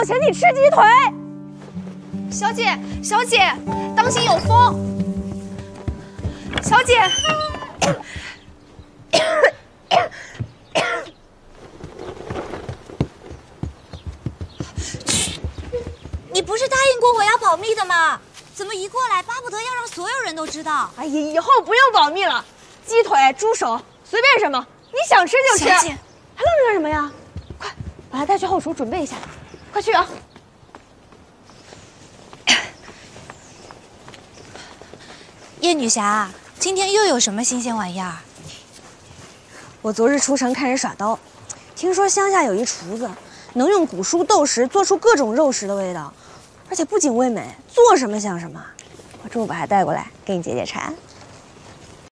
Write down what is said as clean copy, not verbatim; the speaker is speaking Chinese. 我请你吃鸡腿。小姐，小姐，当心有风。小姐。你不是答应过我要保密的吗？怎么一过来巴不得要让所有人都知道？哎呀，以后不用保密了，鸡腿、猪手，随便什么，你想吃就吃。小姐，还愣着干什么呀？快，把他带去后厨准备一下，快去啊！叶女侠，今天又有什么新鲜玩意儿？我昨日出城看人耍刀，听说乡下有一厨子。 能用古蔬豆食做出各种肉食的味道，而且不仅味美，做什么像什么。我中午把它带过来，给你解解馋。